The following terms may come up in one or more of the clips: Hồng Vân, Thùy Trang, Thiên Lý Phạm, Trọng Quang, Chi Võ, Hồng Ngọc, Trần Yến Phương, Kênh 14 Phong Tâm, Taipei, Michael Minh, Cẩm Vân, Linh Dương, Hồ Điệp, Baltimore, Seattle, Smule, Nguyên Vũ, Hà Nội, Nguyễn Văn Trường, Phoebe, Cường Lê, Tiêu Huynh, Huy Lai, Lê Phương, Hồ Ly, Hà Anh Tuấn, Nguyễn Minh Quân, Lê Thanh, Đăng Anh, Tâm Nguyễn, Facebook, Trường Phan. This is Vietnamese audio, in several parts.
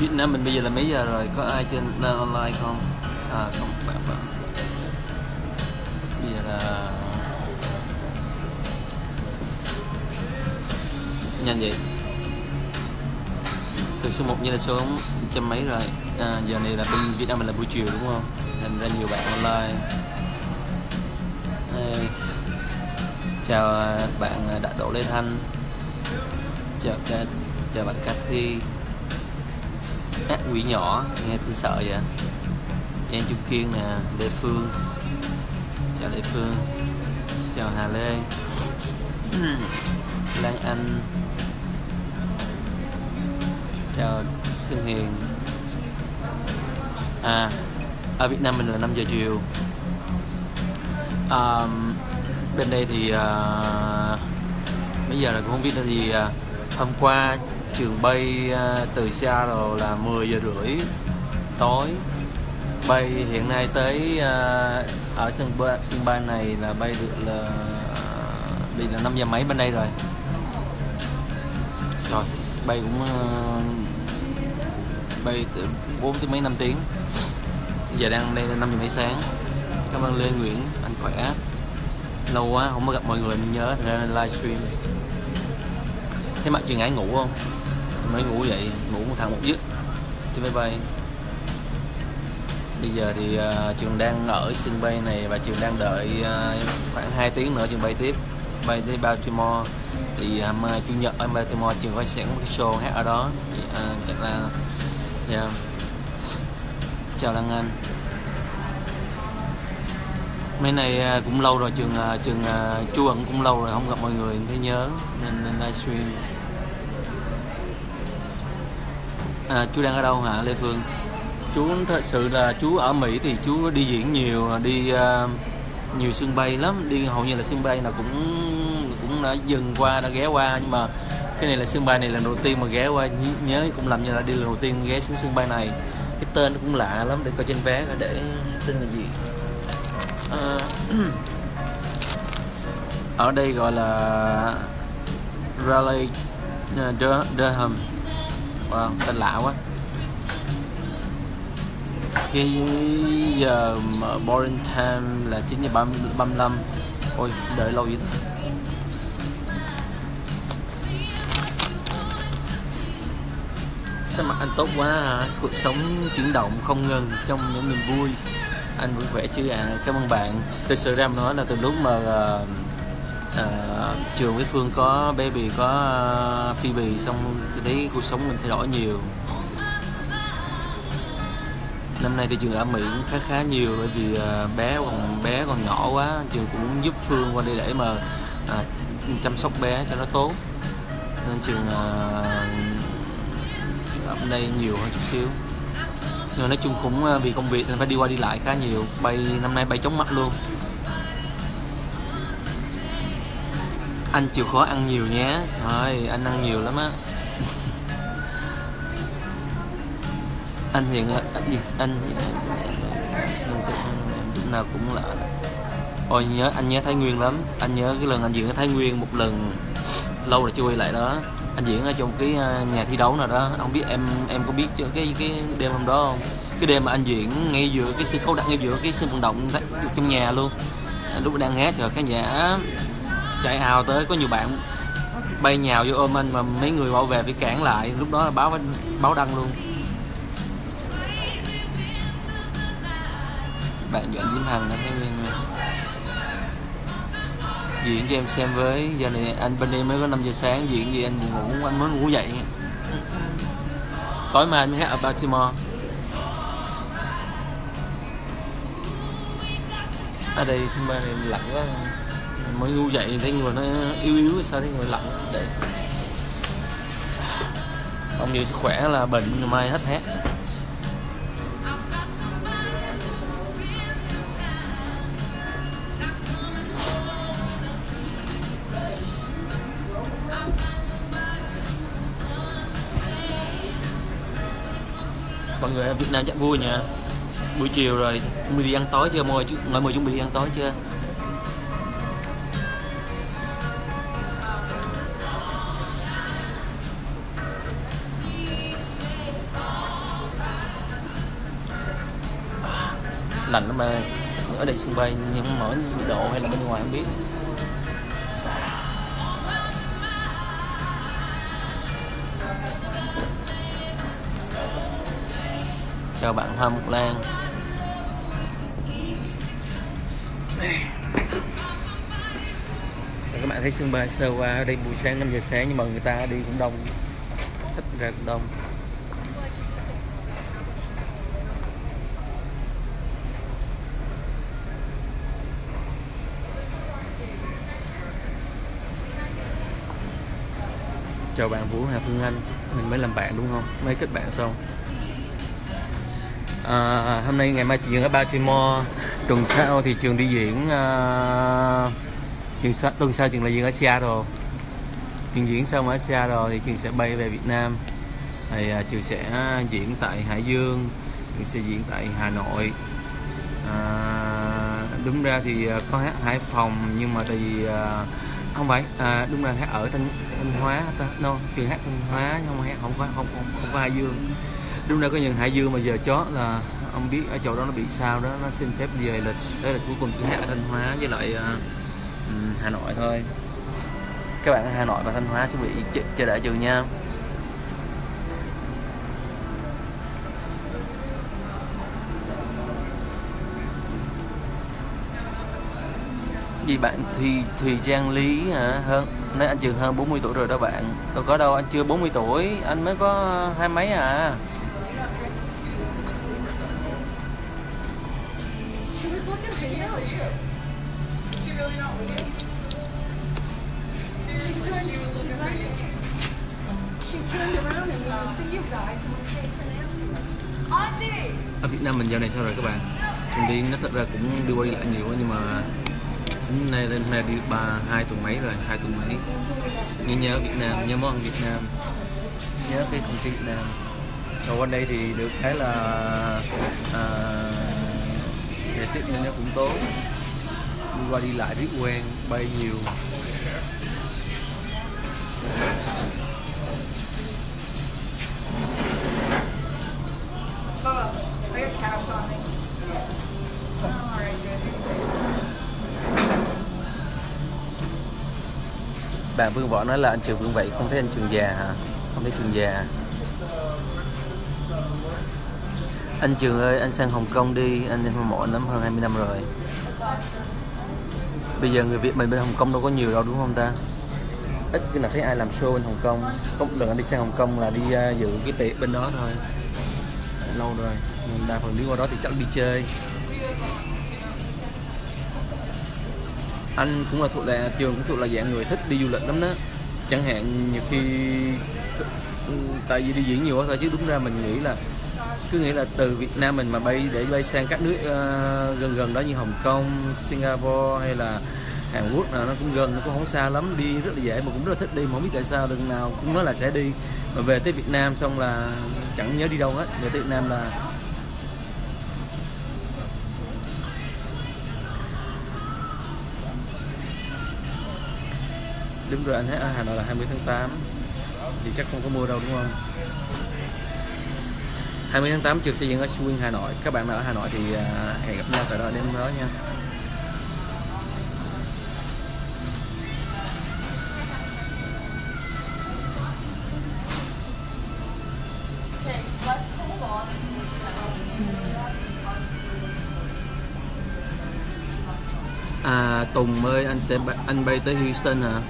Việt Nam mình bây giờ là mấy giờ rồi? Có ai trên online không? À không, bạn. Bây giờ là nhanh vậy. Từ số 1 như là số 100 mấy rồi. À, giờ này là bên Việt Nam mình là buổi chiều đúng không? Thành ra nhiều bạn online. Đây. Chào bạn Đại Độ Lê Thanh. Chào bạn Cathy. Ác quỷ nhỏ, nghe tôi sợ vậy. Em Trung Kiên nè, Lê Phương. Chào Lê Phương. Chào Hà Lê. Đăng Anh. Chào Xuân Hiền. À, ở Việt Nam mình là 5 giờ chiều. Bên đây thì bây giờ là cũng không biết là gì. Hôm qua trường bay từ Seattle là 10 giờ rưỡi tối. Bay hiện nay tới ở sân bay này là bay được là bây giờ 5 giờ mấy bên đây rồi. Rồi, bay cũng bay từ 4 tới mấy 5 tiếng. Giờ đang đây là 5 giờ mấy sáng. Cảm ơn Lê Nguyễn, anh khỏe. Lâu quá không có gặp mọi người, mình nhớ thành ra livestream. Thế mặt trường ngãi ngủ không? Mới ngủ vậy, ngủ một thằng một giấc chứ máy bay. Bây giờ thì trường đang ở sân bay này và trường đang đợi khoảng 2 tiếng nữa trường bay tiếp. Bay tới Baltimore thì mai chủ nhật ở Baltimore trường có sẽ có một cái show hát ở đó. Chắc là yeah. Chào Đăng Anh. Mấy này cũng lâu rồi, trường Chu ẩn cũng lâu rồi không gặp mọi người, thấy nhớ nên livestream. À, chú đang ở đâu hả Lê Phương? Chú thật sự là chú ở Mỹ thì chú đi diễn nhiều, đi nhiều sân bay lắm, đi hầu như là sân bay là cũng đã dừng qua, đã ghé qua, nhưng mà cái này là sân bay này là đầu tiên mà ghé qua, nhớ cũng làm như là điều đầu tiên ghé xuống sân bay này. Cái tên cũng lạ lắm, để coi trên vé để tên là gì. Ở đây gọi là Raleigh Durham. Wow, tên lạ quá. Khi giờ boarding time là 9:35. Ôi, đợi lâu vậy. Sao mặt anh tốt quá hả? Cuộc sống chuyển động không ngừng trong những niềm vui. Anh vẫn khỏe chứ ạ? À, cảm ơn bạn. Thực sự ra mà nói là từ lúc mà trường với Phương có baby, có Phoebe xong thì thấy cuộc sống mình thay đổi nhiều. Năm nay thì trường ở Mỹ cũng khá nhiều, bởi vì bé còn nhỏ quá, trường cũng giúp Phương qua đây để mà chăm sóc bé cho nó tốt, nên trường ở đây nhiều hơn chút xíu. Nhưng nói chung cũng vì công việc nên phải đi qua đi lại khá nhiều, bay năm nay bay chóng mặt luôn. Anh chịu khó ăn nhiều nhé. Thôi, anh ăn nhiều lắm á. Anh hiện anh nào cũng lạ. Ôi nhớ, anh nhớ Thái Nguyên lắm. Anh nhớ cái lần anh diễn ở Thái Nguyên một lần lâu rồi chưa quay lại đó. Anh diễn ở trong cái nhà thi đấu nào đó, không biết em có biết cái đêm hôm đó không? Cái đêm mà anh diễn ngay giữa cái sân khấu, đặt ngay giữa cái sân vận động trong nhà luôn. Lúc đang hát rồi khán giả chạy hào tới, có nhiều bạn bay nhào vô ôm anh mà mấy người bảo vệ phải cản lại, lúc đó là báo đăng luôn. Bạn Doãn Vĩnh Hằng đã thấy nguyên diễn cho em xem với. Giờ này anh bên em mới có 5 giờ sáng, diễn gì anh buồn ngủ, anh mới ngủ dậy. Tối mai anh mới hát ở Baltimore. Ở đây sân bay này lạnh quá, mới ngủ dậy thấy người nó yếu sao thấy người lạnh. Để ông như sức khỏe là bệnh, ngày mai hết hát. Mọi người ở Việt Nam chắc vui nha. Buổi chiều rồi, chuẩn bị đi ăn tối chưa mọi người? Mọi người chuẩn bị đi ăn tối chưa? lành lắm mà ở đây xung quanh, nhưng mà ở nhiệt độ hay là bên ngoài không biết. Chào bạn Hoa Mục Lan. Các bạn thấy sân bay sơ qua ở đây buổi sáng 5 giờ sáng nhưng mà người ta đi cũng đông, thích ra cũng đông. Chào bạn Vũ Hà Phương Anh, mình mới làm bạn đúng không? Mới kết bạn xong. À, hôm nay ngày mai chị Duyên ở Baltimore, tuần sau thì Trường đi diễn, tuần sau Trường là diễn ở Seattle. Trường diễn xong ở Seattle thì Trường sẽ bay về Việt Nam. Thì Trường sẽ diễn tại Hải Dương, Trường sẽ diễn tại Hà Nội. Đúng ra thì có hát Hải Phòng nhưng mà tại vì không phải, đúng là hát ở Thanh Hóa, no, Trường hát Thanh Hóa nhưng mà hát không có Hải Dương. Đúng là có những Hải Dương mà giờ chó là ông biết ở chỗ đó nó bị sao đó, nó xin phép về lịch, tới là cuối cùng chỉ hát ở Thanh Hóa với lại Hà Nội thôi. Các bạn ở Hà Nội và Thanh Hóa chuẩn bị chờ đợi Trường nha. Gì bạn Thùy Trang Lý hả? Nói anh Trường hơn 40 tuổi rồi đó bạn. Tôi có đâu, anh chưa 40 tuổi, anh mới có 20 mấy à. Ở Việt Nam mình giờ này sao rồi các bạn? Trường đi nó thật ra cũng đi quay lại nhiều nhưng mà nay lên này đi 2 tuần mấy rồi, 2 tuần mấy. Nhớ Việt Nam, nhớ món ăn Việt Nam, nhớ cái không khí Việt Nam. Rồi quanh đây thì được thấy là thời tiết nên nó cũng tốt, đi qua đi lại rất quen, bay nhiều. Bạn Vương Võ nói là anh Trường Vương vậy không thấy anh Trường già hả? Không thấy Trường già. Anh Trường ơi, anh sang Hồng Kông đi, anh hâm mộ lắm, hơn 20 năm rồi. Bây giờ người Việt mình bên Hồng Kông đâu có nhiều đâu đúng không ta? Ít khi nào thấy ai làm show bên Hồng Kông. Không, đừng anh đi sang Hồng Kông là đi dự cái tiệc bên đó thôi. Lâu rồi, mình đa phần đi qua đó thì chắc đi chơi. Anh cũng là thuộc là Trường cũng thuộc là dạng người thích đi du lịch lắm đó. Chẳng hạn nhiều khi tại vì đi diễn nhiều quá thôi chứ đúng ra mình nghĩ là cứ nghĩ là từ Việt Nam mình mà bay để bay sang các nước gần đó như Hồng Kông, Singapore hay là Hàn Quốc nào nó cũng gần, nó cũng không xa lắm, đi rất là dễ mà cũng rất là thích đi, mà không biết tại sao lần nào cũng nói là sẽ đi mà về tới Việt Nam xong là chẳng nhớ đi đâu hết. Về tới Việt Nam là đúng rồi, anh thấy ở Hà Nội là 20 tháng 8 thì chắc không có mưa đâu đúng không? 20 tháng 8 Trường sẽ diễn ở Swing Hà Nội. Các bạn nào ở Hà Nội thì hẹn gặp nhau tại đó đêm đó nha. À, Tùng ơi, anh bay tới Houston hả?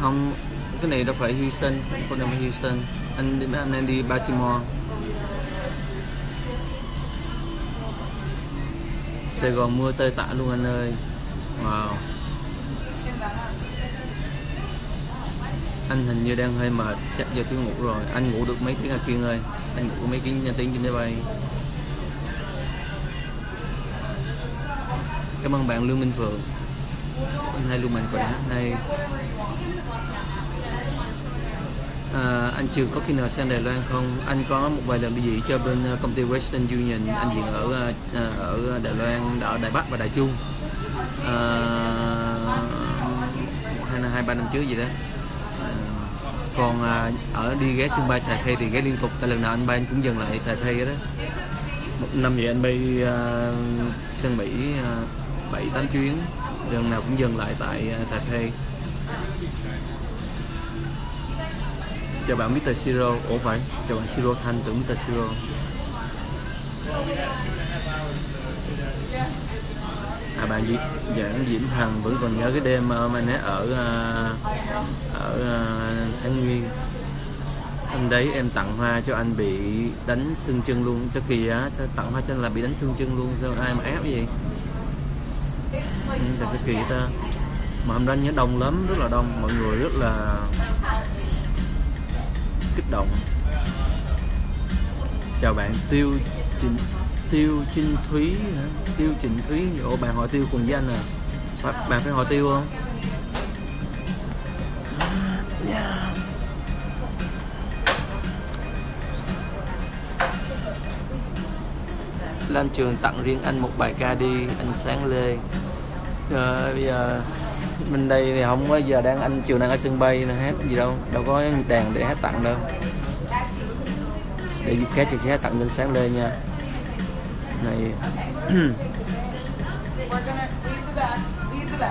Không, cái này đâu phải Houston, không đâu phải Houston. Anh đi Baltimore. Sài Gòn mưa tơi tả luôn anh ơi. Wow. Anh hình như đang hơi mệt, chắc giờ tôi ngủ rồi. Anh ngủ được mấy tiếng à Kiên ơi? Anh ngủ mấy tiếng nha, tiếng trên máy bay. Cảm ơn bạn Lương Minh Phượng. Anh hai luôn mạnh khỏe hay. Anh Trường có khi nào sang Đài Loan không? Anh có một vài lần đi diễn cho bên công ty Western Union, anh diễn ở Đài Loan, ở Đài Bắc và Đài Trung 2-3 năm trước gì đó. Còn ở đi ghé sân bay Taipei thì ghé liên tục, tại lần nào anh bay anh cũng dừng lại Taipei đó. một năm vậy anh bay sang Mỹ 7-8 chuyến, lần nào cũng dừng lại tại Taipei. Chào bạn Mr. Siro, ủa vậy? Chào bạn Siro Thanh, tưởng Mr. Siro. À, bạn Doãn Diễm Hằng vẫn còn nhớ cái đêm mà anh ấy ở Thái Nguyên. Hôm đấy em tặng hoa cho anh bị đánh xương chân luôn, cho kỳ á, sao tặng hoa cho anh là bị đánh xương chân luôn, sao ai mà ép vậy? Thật kỳ ta. Mà hôm đó nhớ đông lắm, rất là đông, mọi người rất là kích động. Chào bạn Tiêu Trinh Thúy hả? Tiêu Trịnh Thúy, ủa bạn họ Tiêu cùng với anh à? Bạn phải họ Tiêu không? Yeah. Lan Trường tặng riêng anh một bài ca đi, anh Sáng Lê. Bây giờ mình đây thì không có, giờ đang anh Trường đang ở sân bay là hát gì đâu, đâu có đàn để hát tặng đâu. Để dịp khác chị sẽ hát tặng anh Sáng Lê nha. Này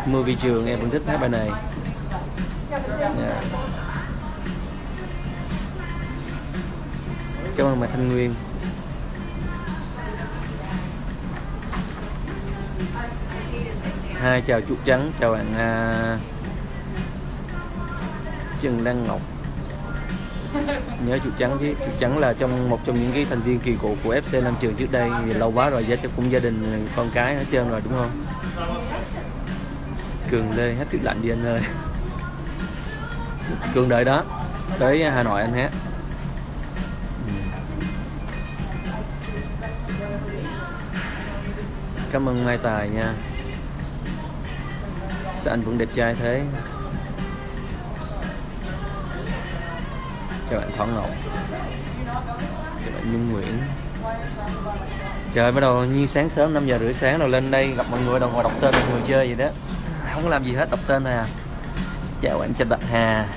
Mưa Vì Trường em vẫn thích hát bài này. Yeah. Cảm ơn bà Thanh Nguyên. Hai chào Chuột Trắng, chào bạn Trần Đặng Ngọc. Nhớ Chuột Trắng chứ, Chuột Trắng là trong một trong những cái thành viên kỳ cựu của FC Nam Trường trước đây, vì lâu quá rồi, cũng gia đình con cái hết trơn rồi đúng không? Cường Lê hát Tuyết Lạnh đi anh ơi. Cường đợi đó, tới Hà Nội anh hát. Cảm ơn Mai Tài nha. Sao anh vẫn đẹp trai thế? Chào bạn Thỏ Ngọc, chào bạn Nhung Nguyễn. Trời ơi, bắt đầu như sáng sớm 5 giờ rưỡi sáng rồi lên đây gặp mọi người, đồng hồ đọc tên mọi người chơi vậy đó, không có làm gì hết, đọc tên thôi à. Chào bạn Trần Bạch Hà,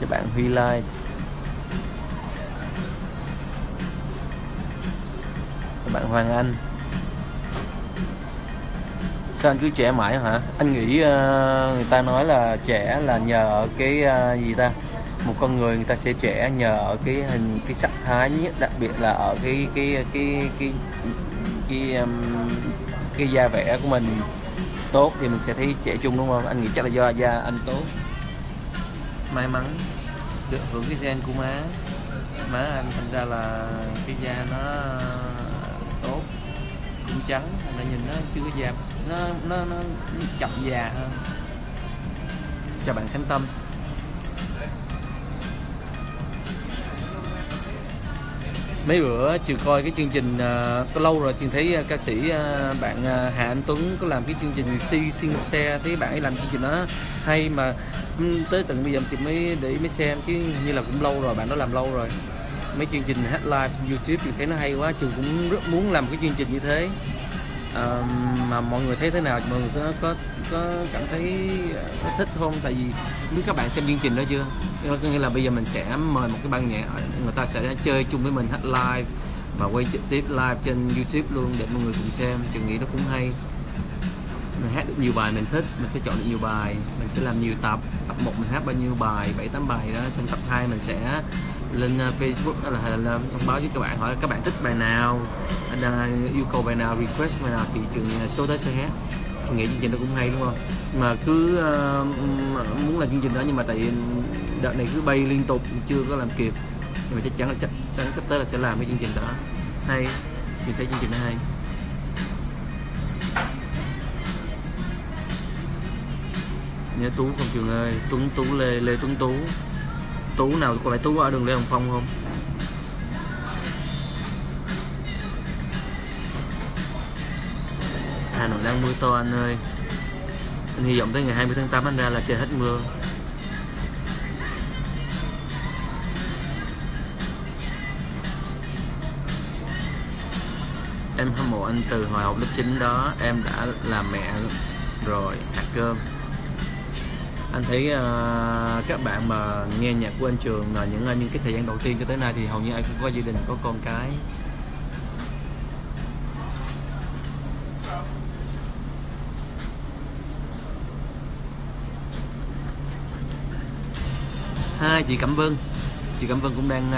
chào bạn Huy Lai. Chào bạn Hoàng Anh. Sao anh cứ trẻ mãi hả? Anh nghĩ người ta nói là trẻ là nhờ cái gì ta? Một con người người ta sẽ trẻ nhờ cái hình, cái sắc thái nhất, đặc biệt là ở cái da vẻ của mình tốt thì mình sẽ thấy trẻ trung đúng không? Anh nghĩ chắc là do da anh tốt, may mắn được hưởng cái gen của má anh, thành ra là cái da nó tốt, cũng trắng, thành ra nhìn nó chưa có da. Nó chậm già hơn. Chào bạn Khánh Tâm. Mấy bữa Trường coi cái chương trình có lâu rồi, Trường thấy ca sĩ bạn Hà Anh Tuấn có làm cái chương trình Sincere, thấy bạn ấy làm chương trình nó hay mà tới tận bây giờ Trường mới để ý mới xem, chứ như là cũng lâu rồi, bạn đó làm lâu rồi. Mấy chương trình hát live YouTube Trường thấy nó hay quá, Trường cũng rất muốn làm cái chương trình như thế. Mà mọi người thấy thế nào, mọi người có cảm thấy thích không? Tại vì biết các bạn xem chương trình đó chưa, có nghĩa là bây giờ mình sẽ mời một cái ban nhạc, người ta sẽ chơi chung với mình, hát live và quay trực tiếp live trên YouTube luôn để mọi người cùng xem. Trường nghĩ nó cũng hay, mình hát được nhiều bài mình thích, mình sẽ chọn được nhiều bài, mình sẽ làm nhiều tập. Tập 1 mình hát bao nhiêu bài, 7-8 bài đó, xong tập 2 mình sẽ lên Facebook là thông báo với các bạn, hỏi các bạn thích bài nào, yêu cầu bài nào, request bài nào thì Trường số tới sẽ hát. Trường nghĩ chương trình đó cũng hay đúng không? Mà cứ muốn làm chương trình đó, nhưng mà tại đợt này cứ bay liên tục chưa có làm kịp, nhưng mà chắc chắn sắp tới là sẽ làm cái chương trình đó hay. Trường thấy chương trình đó hay. Nhớ Tú không Trường ơi? Tuấn Tú, Lê Tuấn Tú. Tú nào, có phải Tú ở đường Lê Hồng Phong không? Hà Nội đang mưa to anh ơi. Anh hy vọng tới ngày 20 tháng 8 anh ra là trời hết mưa. Em hâm mộ anh từ hồi học lớp 9 đó, em đã làm mẹ rồi, hạt cơm. Anh thấy các bạn mà nghe nhạc của anh Trường là những cái thời gian đầu tiên cho tới nay thì hầu như ai cũng có gia đình, có con cái. Hai chị Cẩm Vân, chị Cẩm Vân cũng đang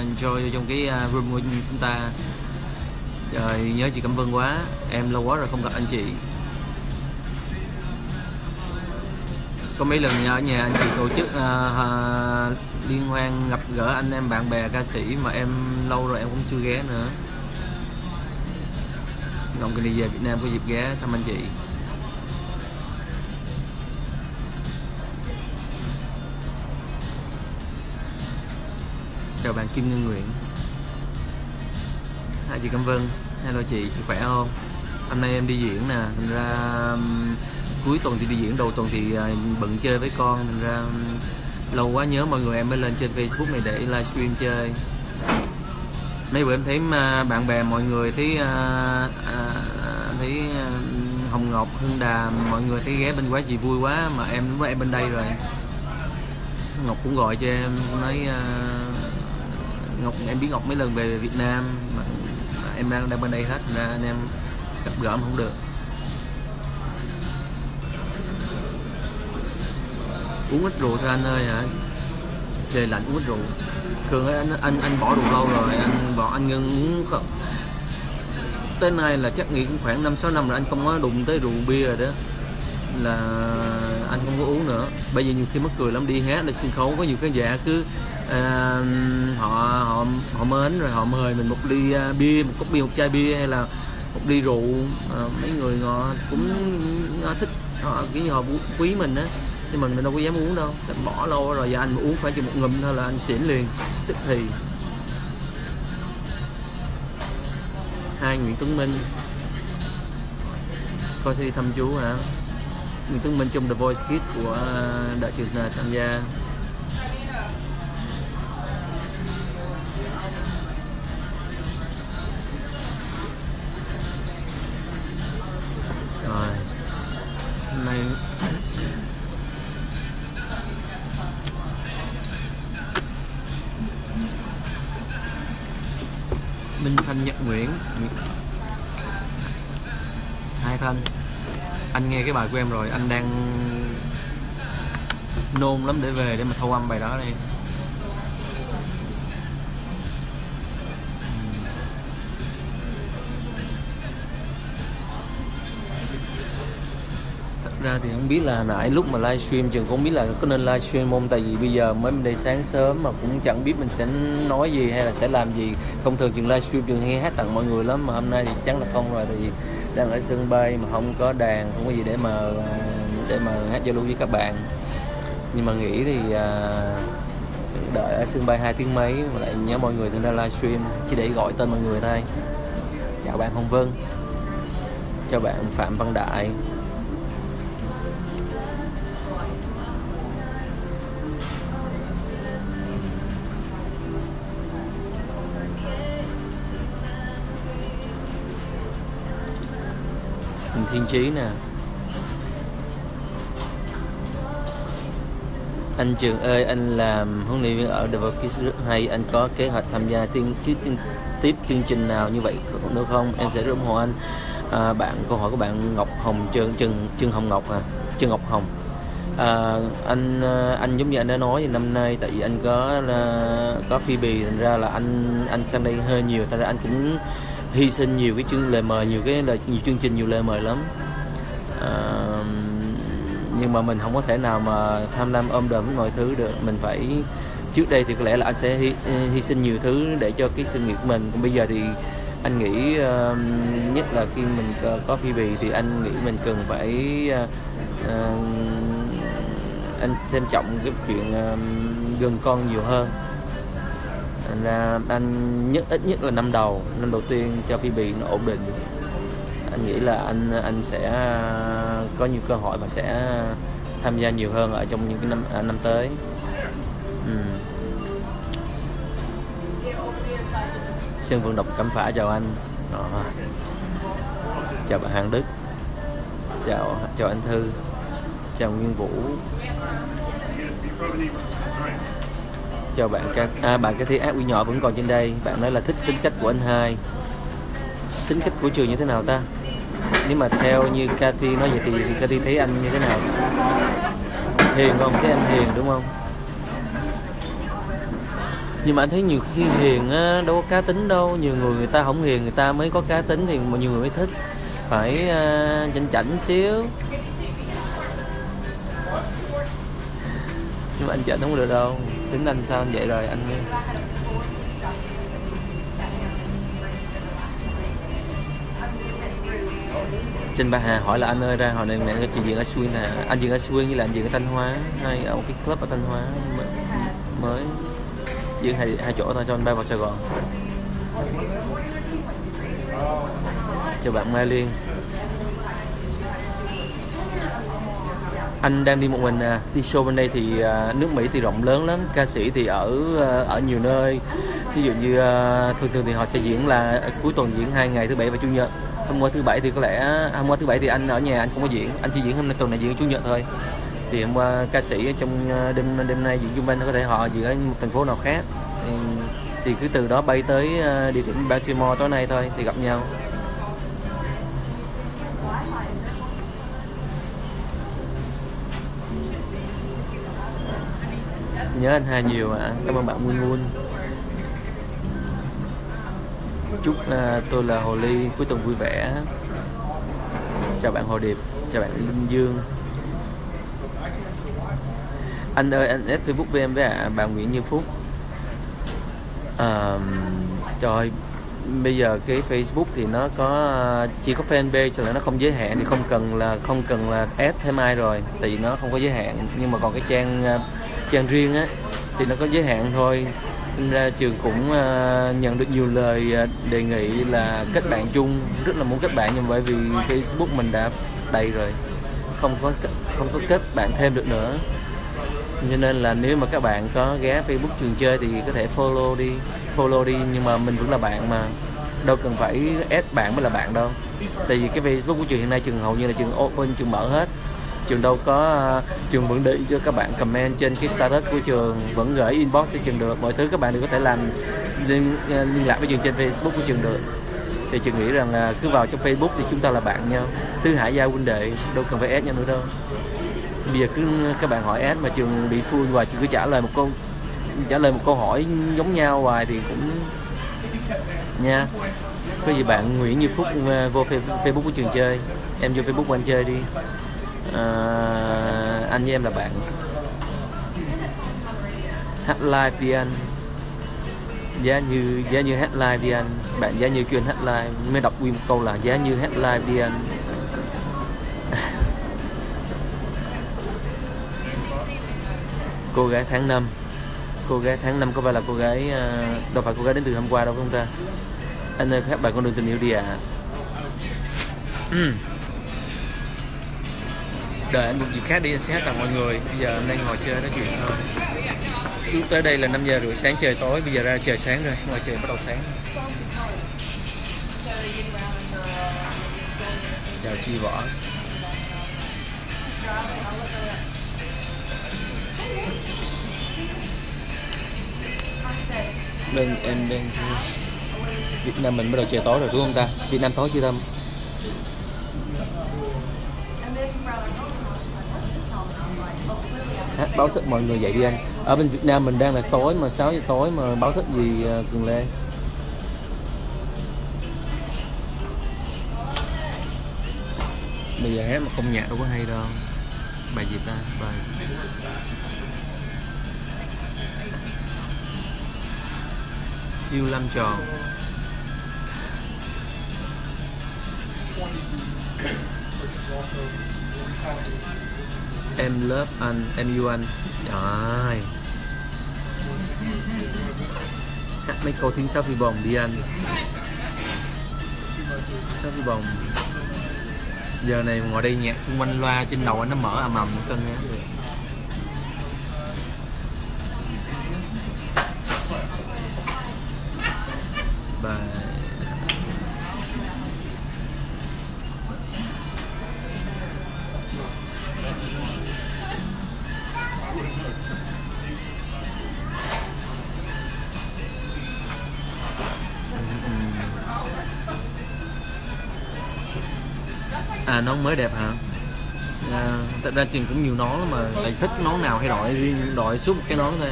enjoy trong cái room của chúng ta. Trời, nhớ chị Cẩm Vân quá, em lâu quá rồi không gặp anh chị. Có mấy lần ở nhà anh chị tổ chức liên hoan gặp gỡ anh em bạn bè ca sĩ mà em lâu rồi em cũng chưa ghé nữa. Còn đi về Việt Nam có dịp ghé thăm anh chị. Chào bạn Kim Ngân Nguyễn. Hai chị Cẩm Vân, hello chị khỏe không? Hôm nay em đi diễn nè, thành ra cuối tuần thì đi diễn, đầu tuần thì bận chơi với con, thành ra lâu quá nhớ mọi người em mới lên trên Facebook này để livestream chơi. Mấy bữa em thấy bạn bè mọi người thấy Hồng Ngọc, Hưng Đà, mọi người thấy ghé bên quá chị vui quá mà em lúc đó em bên đây rồi. Ngọc cũng gọi cho em nói Ngọc, em biết Ngọc mấy lần về Việt Nam mà em đang bên đây hết, ra anh em gặp gỡ em không được. Uống ít rượu thôi anh ơi hả? Trời lạnh uống ít rượu. Cường ấy, anh bỏ rượu lâu rồi, anh ngưng uống tới nay là chắc nghĩ cũng khoảng 5-6 năm rồi anh không có đụng tới rượu bia rồi đó. Là anh không có uống nữa. Bây giờ nhiều khi mắc cười lắm, đi hát là sân khấu có nhiều khán giả cứ họ mến rồi họ mời mình một ly bia, một cốc bia, một chai bia hay là một ly rượu. Mấy người họ cũng thích, họ quý mình á, nhưng mình đâu có dám uống đâu, anh bỏ lâu rồi. Giờ anh uống phải chỉ một ngụm thôi là anh xỉn liền tức thì. Hai Nguyễn Tuấn Minh coi sẽ đi thăm chú hả? Nguyễn Tuấn Minh trong The Voice Kids của Đợi Trường Nền tham gia. Rồi hôm nay Minh Thanh Nhật Nguyễn, Hai Thanh, anh nghe cái bài của em rồi, anh đang nôn lắm để về để mà thâu âm bài đó đi. Thật ra thì không biết là nãy lúc mà livestream Trường cũng biết là có nên livestream không, tại vì bây giờ mới mình đi sáng sớm mà cũng chẳng biết mình sẽ nói gì hay là sẽ làm gì. Thông thường Trường livestream Trường hay hát tặng mọi người lắm, mà hôm nay thì chắc là không rồi, tại vì đang ở sân bay mà không có đàn, không có gì để mà hát giao lưu với các bạn. Nhưng mà nghĩ thì đợi ở sân bay 2 tiếng mấy mà lại nhớ mọi người, nên ra livestream chỉ để gọi tên mọi người thôi. Chào bạn Hồng Vân, chào bạn Phạm Văn Đại. Thiên Chí nè. Anh Trường ơi, anh làm huấn luyện viên ở The Voice Kids rất hay, anh có kế hoạch tham gia tiếp chương trình nào như vậy nữa không? Em sẽ rất ủng hộ anh. Câu hỏi của bạn Ngọc Hồng, Trường Hồng Ngọc à? Trường Ngọc Hồng. Anh giống như anh đã nói thì năm nay tại vì anh có Phoebe, thành ra là anh sang đây hơi nhiều, thành ra anh cũng hy sinh nhiều cái lời mời, nhiều chương trình, nhiều lời mời lắm. Nhưng mà mình không có thể nào mà tham lam ôm đồm mọi thứ được. Mình phải, trước đây thì có lẽ là anh sẽ hy sinh nhiều thứ để cho cái sự nghiệp của mình. Còn bây giờ thì anh nghĩ nhất là khi mình có Phoebe thì anh nghĩ mình cần phải anh xem trọng cái chuyện gần con nhiều hơn. Thành ra anh ít nhất là năm đầu tiên cho Phoebe nó ổn định, anh nghĩ là anh sẽ có nhiều cơ hội và sẽ tham gia nhiều hơn ở trong những cái năm tới. Sơn Vận Động Cẩm Phả chào anh. Chào bạn Hàn Đức, chào anh Thư, chào Nguyên Vũ, chào bạn Cathy. Bạn Cathy, ác uy nhỏ vẫn còn trên đây. Bạn nói là thích tính cách của anh hai. Tính cách của trường như thế nào ta? Nếu mà theo như Cathy nói vậy thì Cathy thấy anh như thế nào? Hiền không? Thấy anh hiền đúng không? Nhưng mà anh thấy nhiều khi hiền á, đâu có cá tính đâu. Nhiều người người ta không hiền, người ta mới có cá tính thì nhiều người mới thích. Phải chảnh chảnh xíu. Nhưng mà anh chảnh không được đâu. Tính anh sao anh vậy rồi anh. Trên Ba Hà hỏi là anh ơi ra hồi này mẹ chị Diện ở Swing nè. Anh Diện ở Swing như là anh Diện ở Thanh Hóa hay ở một cái club ở Thanh Hóa mới. Diện hai chỗ thôi cho anh ba vào Sài Gòn. Chào bạn Mai Liên. Anh đang đi một mình à? Đi show bên đây thì nước Mỹ thì rộng lớn lắm, ca sĩ thì ở nhiều nơi. Ví dụ như thường thì họ sẽ diễn là cuối tuần diễn 2 ngày, thứ Bảy và Chủ nhật. Hôm qua thứ Bảy thì có lẽ hôm qua thứ Bảy thì anh ở nhà, anh không có diễn, anh chỉ diễn hôm nay tuần này, diễn Chủ nhật thôi. Thì hôm qua ca sĩ trong đêm nay diễn chung quanh, có thể họ diễn ở một thành phố nào khác thì cứ từ đó bay tới địa điểm Baltimore tối nay thôi thì gặp nhau. Nhớ anh hai nhiều ạ. Cảm ơn bạn Nguyên Nguyên. Chúc tôi là Hồ Ly cuối tuần vui vẻ. Chào bạn Hồ Điệp, chào bạn Linh Dương. Anh ơi anh add Facebook với em với ạ. Bạn Nguyễn Như Phúc. Trời, bây giờ cái Facebook thì nó có chỉ có fanpage cho nên nó không giới hạn, thì không cần là add thêm ai rồi, tại vì nó không có giới hạn. Nhưng mà còn cái trang riêng á thì nó có giới hạn thôi. Nên ra trường cũng nhận được nhiều lời đề nghị là kết bạn chung, rất là muốn kết bạn, nhưng bởi vì Facebook mình đã đầy rồi, không có kết bạn thêm được nữa. Cho nên là nếu mà các bạn có ghé Facebook trường chơi thì có thể follow đi, nhưng mà mình vẫn là bạn mà, đâu cần phải add bạn mới là bạn đâu. Tại vì cái Facebook của trường hiện nay trường hầu như là trường open, trường mở hết. Trường đâu có, trường vẫn để cho các bạn comment trên cái status của trường, vẫn gửi inbox cho trường được, mọi thứ các bạn đều có thể làm liên lạc với trường trên Facebook của trường được. Thì trường nghĩ rằng là cứ vào trong Facebook thì chúng ta là bạn nhau, thứ hải gia huynh đệ, đâu cần phải add nhau nữa đâu. Bây giờ cứ các bạn hỏi add mà trường bị full hoài, trường cứ trả lời một câu hỏi giống nhau hoài thì cũng nha. Có gì bạn Nguyễn Như Phúc vô Facebook của trường chơi, em vô Facebook của anh chơi đi. Anh với em là bạn. Hát live đi anh. Giá như hát live đi anh. Bạn Giá Như kêu anh hát live, mới đọc nguyên một câu là Giá Như hát live đi anh. Cô gái tháng 5. Cô gái tháng 5 có phải là cô gái đâu phải cô gái đến từ hôm qua đâu không ta? Anh ơi hát bài Con Đường Tình Yêu đi ạ. Đợi anh một dịp khác đi anh sẽ hát tặng mọi người. Bây giờ anh đang ngồi chơi nói chuyện thôi. Lúc tới đây là 5 giờ rưỡi sáng, trời tối. Bây giờ ra trời sáng rồi, ngoài trời bắt đầu sáng. Chào Chi Võ. Bên em đang Việt Nam mình bắt đầu trời tối rồi đúng không ta? Việt Nam tối chưa Tâm? Hát báo thức mọi người dậy đi anh. Ở bên Việt Nam mình đang là tối mà, 6 giờ tối mà báo thức gì Cường Lê. Bây giờ hát mà không nhạc đâu có hay đâu. Bài gì ta? Bài siêu lăm tròn. Em lớp anh, em yêu anh. Trời. Hát mấy câu tiếng Sao Phi Bồng đi anh. Sao Phi Bồng. Giờ này ngồi đây nhạc xung quanh loa trên đầu anh nó mở ầm ầm sao nghe được. Bài À, nón mới đẹp hả? À, thật ra Trình cũng nhiều nón lắm mà lại thích nón nào hay đội riêng, đội suốt một cái nón ra.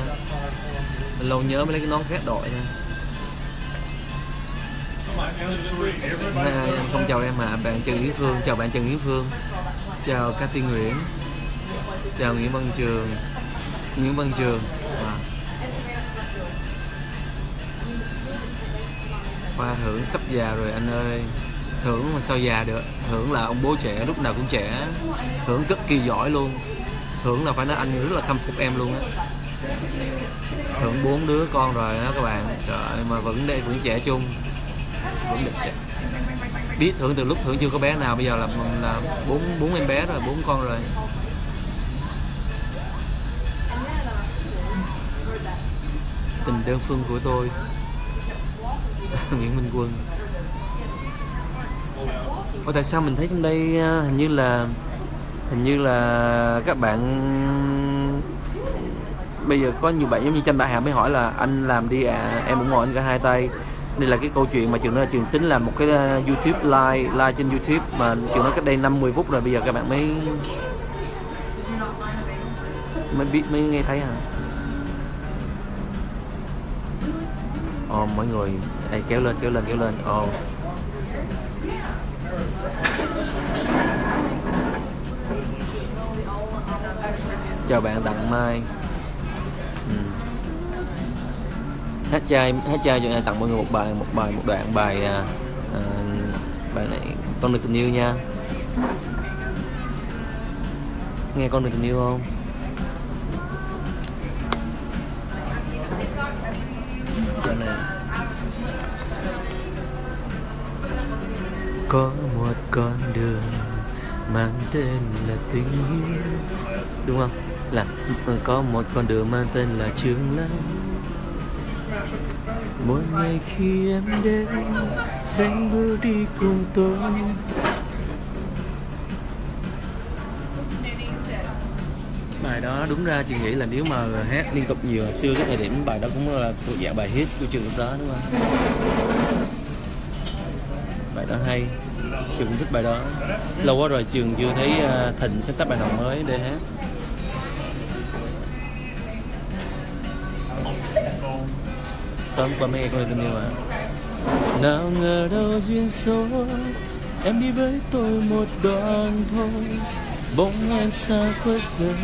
Mình lâu nhớ mới lấy cái nón khác đội nha. Không chào em mà bạn Trần Yến Phương, chào bạn Trần Yến Phương, chào Cathy Nguyễn, chào Nguyễn Văn Trường, Nguyễn Văn Trường. À, Hoa Hưởng sắp già rồi anh ơi. Hưởng mà sao già được, Hưởng là ông bố trẻ, lúc nào cũng trẻ. Hưởng cực kỳ giỏi luôn. Hưởng là phải nói anh rất là khâm phục em luôn á. Hưởng 4 đứa con rồi đó các bạn. Trời, mà vẫn đây vẫn trẻ chung, vẫn đẹp. Biết Hưởng từ lúc Hưởng chưa có bé nào, bây giờ là 4 em bé rồi, 4 con rồi. Tình đơn phương của tôi. Nguyễn Minh Quân. Ủa, tại sao mình thấy trong đây hình như là các bạn bây giờ có nhiều bạn giống như Trâm Đại Hà mới hỏi là anh làm đi à, em ủng hộ anh cả hai tay. Đây là cái câu chuyện mà Trường nói là Trường tính làm một cái YouTube live trên YouTube mà Trường nói cách đây 50 phút rồi, bây giờ các bạn mới nghe thấy hả? Ồ, mọi người đây kéo lên. Ồ. Chào bạn Đặng Mai. Hát trai cho tặng mọi người một đoạn bài này, Con Đường Tình Yêu nha. Nghe Con Đường Tình Yêu không? Có một con đường mang tên là tình yêu, đúng không? Là có một con đường mang tên là Trường Lăng. Mỗi ngày khi em đến sẽ bước đi cùng tôi. Bài đó đúng ra Trường nghĩ là nếu mà hát liên tục nhiều hồi xưa cái thời điểm bài đó cũng là thuộc dạng bài hit của Trường lúc đó, đúng không? Bài đó hay, Trường thích bài đó. Lâu quá rồi Trường chưa thấy Thịnh sáng tác bài nào mới để hát. Tóm qua mấy con tình yêu mà. Nào ngờ đâu duyên số, em đi với tôi một đoạn thôi. Bỗng em xa khuất dần,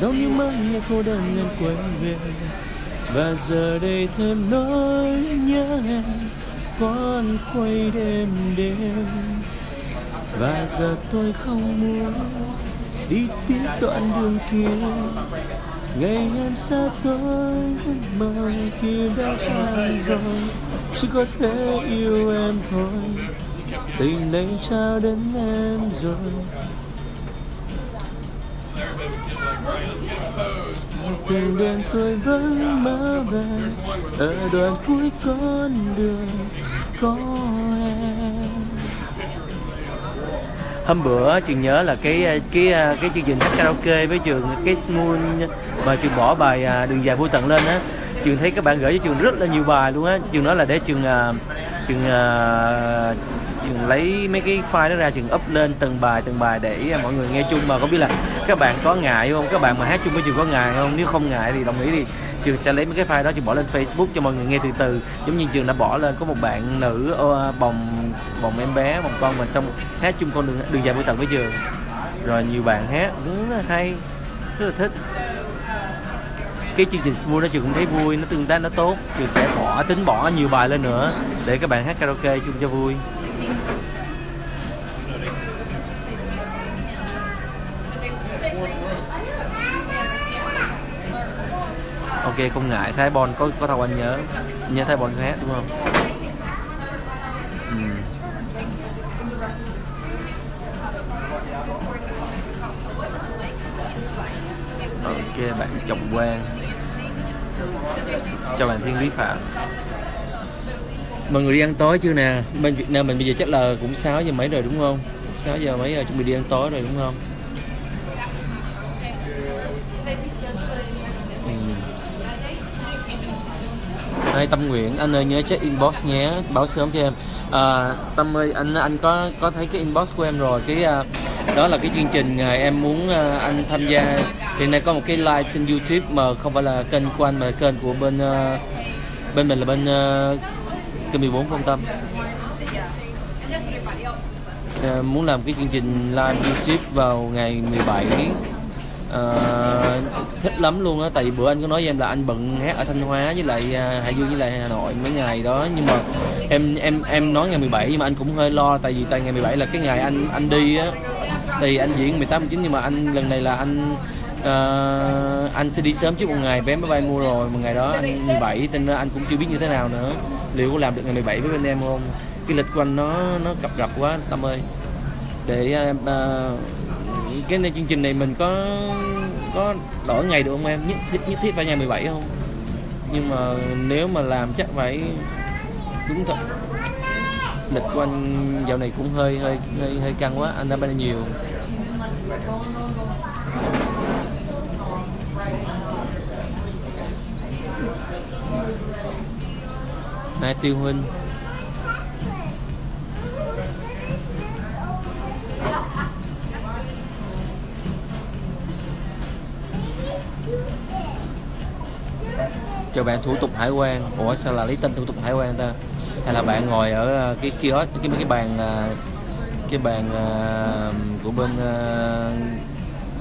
giống như mơ như cô đơn em quay về. Và giờ đây thêm nỗi nhớ em con quay đêm. Và giờ tôi không muốn đi tiếp đoạn đường kia. Ngày em xa tôi mơ kia đã tan rồi, chỉ có thể yêu em thôi. Tình này trao đến em rồi. Từng đêm tôi vẫn mơ về, ở đoạn cuối con đường có em. Hôm bữa Trường nhớ là cái chương trình hát karaoke với Trường, cái Smule mà Trường bỏ bài Đường Dài Vô Tận lên á, Trường thấy các bạn gửi cho Trường rất là nhiều bài luôn á. Trường nói là để Trường lấy mấy cái file đó ra, Trường up lên từng bài để mọi người nghe chung. Mà không biết là các bạn có ngại không? Các bạn mà hát chung với Trường có ngại không? Nếu không ngại thì đồng ý đi. Trường sẽ lấy mấy cái file đó, Trường bỏ lên Facebook cho mọi người nghe từ từ. Giống như Trường đã bỏ lên, có một bạn nữ bồng em bé, bồng con mình, xong hát chung Con Đường Dài Vô Tận với Trường. Rồi nhiều bạn hát rất là hay, rất là thích. Cái chương trình Smule đó Trường cũng thấy vui, nó tương tác, nó tốt. Trường sẽ bỏ nhiều bài lên nữa để các bạn hát karaoke chung cho vui. Ok, không ngại. Thái Bon có thầu anh nhớ Thái Bon hát đúng không? Ok, bạn Trọng Quang, cho bạn Thiên Lý Phạm. Mọi người đi ăn tối chưa nè? Bên Việt Nam mình bây giờ chắc là cũng 6 giờ mấy rồi đúng không? 6 giờ mấy rồi, chuẩn bị đi ăn tối rồi đúng không? đây Tâm Nguyễn, anh ơi nhớ check inbox nhé, báo sớm cho em. Tâm ơi, anh có thấy cái inbox của em rồi, cái đó là cái chương trình em muốn anh tham gia. Hiện nay có một cái live trên YouTube mà không phải là kênh của anh mà kênh của bên mình là bên kênh 14 Phong Tâm. Muốn làm cái chương trình live YouTube vào ngày 17. Thích lắm luôn á, tại vì bữa anh có nói với em là anh bận hát ở Thanh Hóa với lại Hải Dương với lại Hà Nội mấy ngày đó, nhưng mà em nói ngày 17 nhưng mà anh cũng hơi lo, tại vì tại ngày 17 là cái ngày anh đi á, thì anh diễn 18, 19, nhưng mà anh lần này là anh sẽ đi sớm trước một ngày, vé máy bay mua rồi mà ngày đó anh 17 nên anh cũng chưa biết như thế nào nữa, liệu có làm được ngày 17 với bên em không, cái lịch của anh nó cập rập quá Tâm ơi. Để cái này, chương trình này mình có đổi ngày được không em, nhất thiết phải ngày 17 không, nhưng mà nếu mà làm chắc phải đúng thật, lịch của anh dạo này cũng hơi căng quá, anh đã bay nhiều. Mai Tiêu Huynh cho bạn thủ tục hải quan. Ủa sao là lấy tên thủ tục hải quan ta, hay là bạn ngồi ở cái kiosk, cái bàn của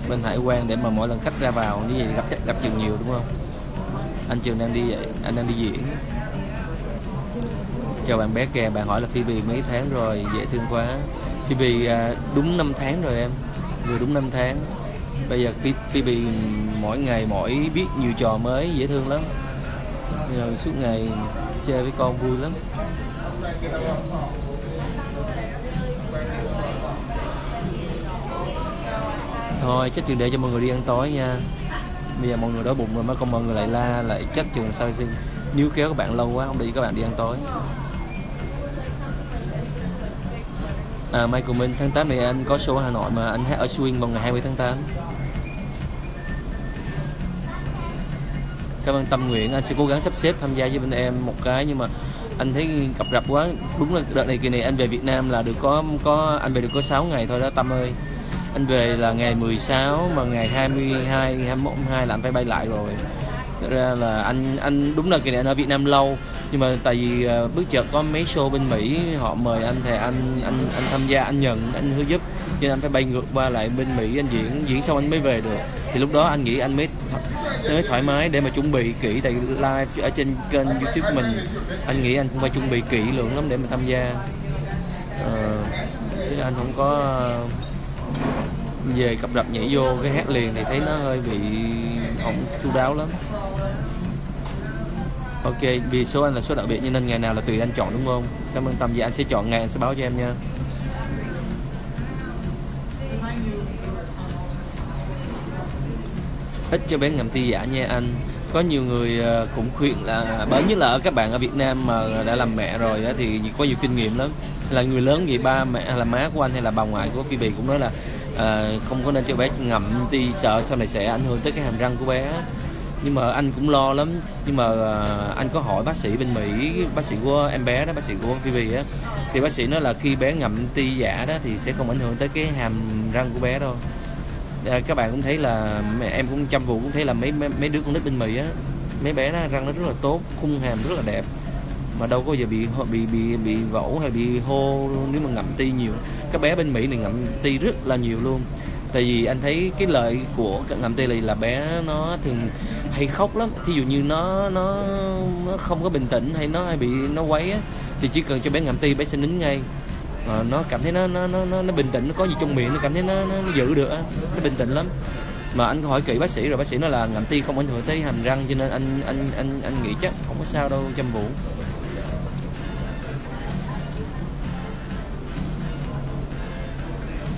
bên hải quan để mà mỗi lần khách ra vào như vậy gặp Trường nhiều đúng không? Anh Trường đang đi vậy, anh đang đi diễn. Chào bạn bé kè, bạn hỏi là Phoebe mấy tháng rồi, dễ thương quá. Phoebe đúng 5 tháng rồi em, vừa đúng 5 tháng. Bây giờ Phoebe mỗi ngày mỗi biết nhiều trò mới, dễ thương lắm. Rồi suốt ngày chơi với con vui lắm. Thôi chắc Trường để cho mọi người đi ăn tối nha. Bây giờ mọi người đói bụng rồi mà còn mọi người lại la lại trách Trường sao xin. Nếu kéo các bạn lâu quá không đi, các bạn đi ăn tối. Michael Minh, tháng 8 này anh có show ở Hà Nội mà anh hát ở Swing vào ngày 20 tháng 8. Cảm ơn Tâm Nguyễn, anh sẽ cố gắng sắp xếp tham gia với bên em một cái, nhưng mà anh thấy cập rập quá. Đúng là đợt này kỳ này anh về Việt Nam là được có anh về được có 6 ngày thôi đó Tâm ơi. Anh về là ngày 16 mà ngày 22, 21, 22 là anh phải bay lại rồi. Thật ra là anh đúng là kỳ này anh ở Việt Nam lâu, nhưng mà tại vì bước chợt có mấy show bên Mỹ họ mời anh thì anh tham gia, anh nhận, anh hứa giúp, cho nên anh phải bay ngược qua lại bên Mỹ anh diễn xong anh mới về được. Thì lúc đó anh nghĩ anh mới thoải mái để mà chuẩn bị kỹ, tại live ở trên kênh YouTube mình anh nghĩ anh cũng phải chuẩn bị kỹ lưỡng lắm để mà tham gia. Chứ anh không có về cập rập nhảy vô cái hát liền thì thấy nó hơi bị không chu đáo lắm. Ok, vì số anh là số đặc biệt cho nên ngày nào là tùy anh chọn đúng không? Cảm ơn Tâm, vậy anh sẽ chọn ngày, anh sẽ báo cho em nha. Ít cho bé ngậm ti giả nha anh. Có nhiều người cũng khuyên là, bởi nhất là các bạn ở Việt Nam mà đã làm mẹ rồi thì có nhiều kinh nghiệm lắm. Là người lớn vậy, ba mẹ hay là má của anh hay là bà ngoại của Phoebe cũng nói là không có nên cho bé ngậm ti, sợ sau này sẽ ảnh hưởng tới cái hàm răng của bé. Nhưng mà anh cũng lo lắm, nhưng mà anh có hỏi bác sĩ bên Mỹ, bác sĩ của em bé đó, bác sĩ của Phoebe á, thì bác sĩ nói là khi bé ngậm ti giả đó thì sẽ không ảnh hưởng tới cái hàm răng của bé đâu. Các bạn cũng thấy là em cũng chăm vụ cũng thấy là mấy đứa con nít bên Mỹ á, mấy bé đó răng nó rất là tốt, khung hàm rất là đẹp, mà đâu có giờ bị vẩu hay bị hô nếu mà ngậm ti nhiều. Các bé bên Mỹ này ngậm ti rất là nhiều luôn. Tại vì anh thấy cái lợi của ngậm ti là bé nó thường hay khóc lắm. Thí dụ như nó không có bình tĩnh hay nó hay bị nó quấy á, thì chỉ cần cho bé ngậm ti bé sẽ nín ngay. Nó cảm thấy nó bình tĩnh, nó có gì trong miệng nó cảm thấy nó giữ được á, nó bình tĩnh lắm. Mà anh hỏi kỹ bác sĩ rồi, bác sĩ nói là ngậm ti không ảnh hưởng tới hàm răng, cho nên anh nghĩ chắc không có sao đâu Chăm Vũ.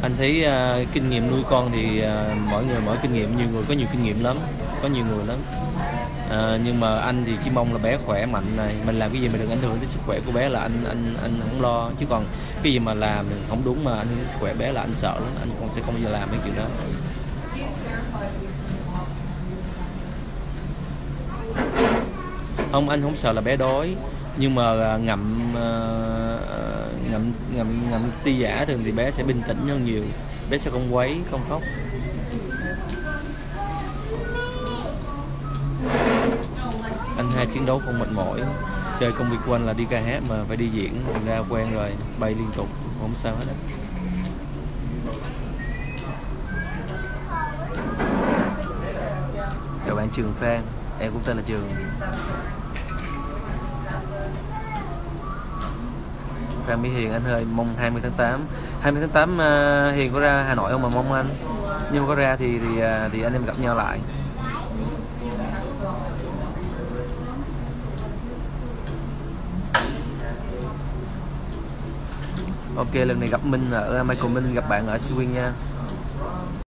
Anh thấy kinh nghiệm nuôi con thì mỗi người mỗi kinh nghiệm, nhiều người có nhiều kinh nghiệm lắm, có nhiều người lắm. Nhưng mà anh thì chỉ mong là bé khỏe mạnh này, mình làm cái gì mà đừng ảnh hưởng tới sức khỏe của bé là anh không lo, chứ còn cái gì mà làm không đúng mà ảnh hưởng tới sức khỏe bé là anh sợ lắm, anh cũng sẽ không bao giờ làm mấy chuyện đó. Không, anh không sợ là bé đói, nhưng mà ngậm ti giả thường thì bé sẽ bình tĩnh hơn nhiều, bé sẽ không quấy, không khóc. Anh hai chiến đấu không mệt mỏi, chơi công việc của anh là đi ca hát mà phải đi diễn, thành ra quen rồi, bay liên tục, không sao hết á. Chào bạn Trường Phan, em cũng tên là Trường. Phan Mỹ Hiền, anh hơi mong 20 tháng 8. 20 tháng 8 Hiền có ra Hà Nội không mà mong anh? Nhưng mà có ra thì anh em gặp nhau lại. Ok, lần này gặp Minh ở Michael Minh, gặp bạn ở Swing nha.